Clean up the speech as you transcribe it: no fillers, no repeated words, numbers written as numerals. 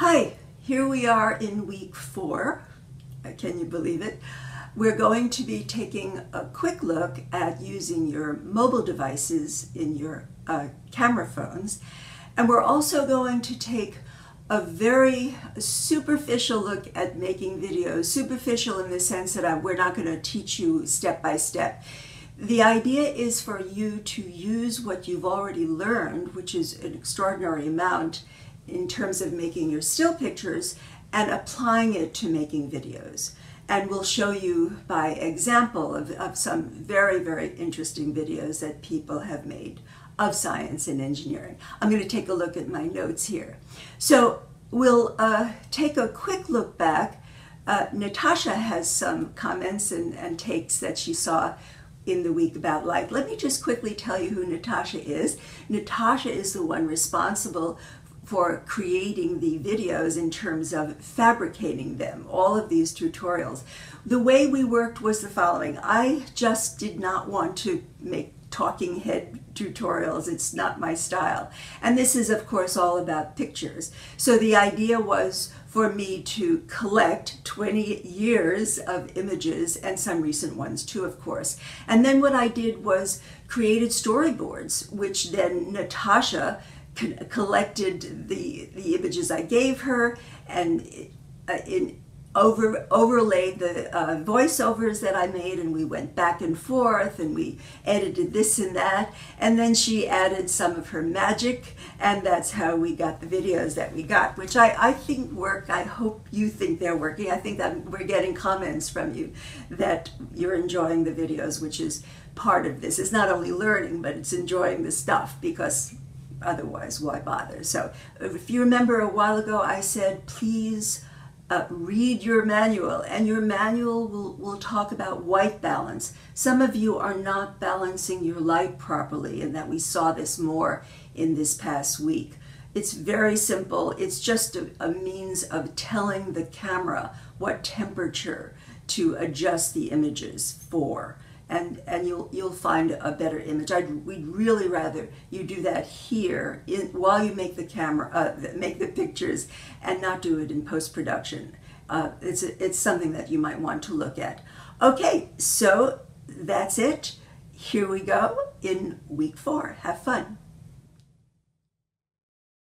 Hi, here we are in week 4. Can you believe it? We're going to be taking a quick look at using your mobile devices in your camera phones. And we're also going to take a very superficial look at making videos. Superficial in the sense that we're not going to teach you step by step. The idea is for you to use what you've already learned, which is an extraordinary amount in terms of making your still pictures, and applying it to making videos. And we'll show you by example of some very, very interesting videos that people have made of science and engineering. I'm going to take a look at my notes here. So we'll take a quick look back. Natasha has some comments and takes that she saw in the week about life. Let me just quickly tell you who Natasha is. Natasha is the one responsible for creating the videos in terms of fabricating them, all of these tutorials. The way we worked was the following. I just did not want to make talking head tutorials. It's not my style. And this is, of course, all about pictures. So the idea was for me to collect 20 years of images, and some recent ones too, of course. And then what I did was created storyboards, which then Natasha collected the images I gave her, and overlaid the voiceovers that I made, and we went back and forth, and we edited this and that, and then she added some of her magic, and that's how we got the videos that we got, which I think work. I hope you think they're working. I think that we're getting comments from you that you're enjoying the videos, which is part of this. It's not only learning, but it's enjoying the stuff, because otherwise, why bother? So if you remember a while ago, I said, please read your manual, and your manual will talk about white balance. Some of you are not balancing your light properly, and that we saw this more in this past week. It's very simple. It's just a means of telling the camera what temperature to adjust the images for. And you'll find a better image. We'd really rather you do that here while you make the camera, make the pictures, and not do it in post-production. It's something that you might want to look at. Okay, so that's it. Here we go in week 4. Have fun.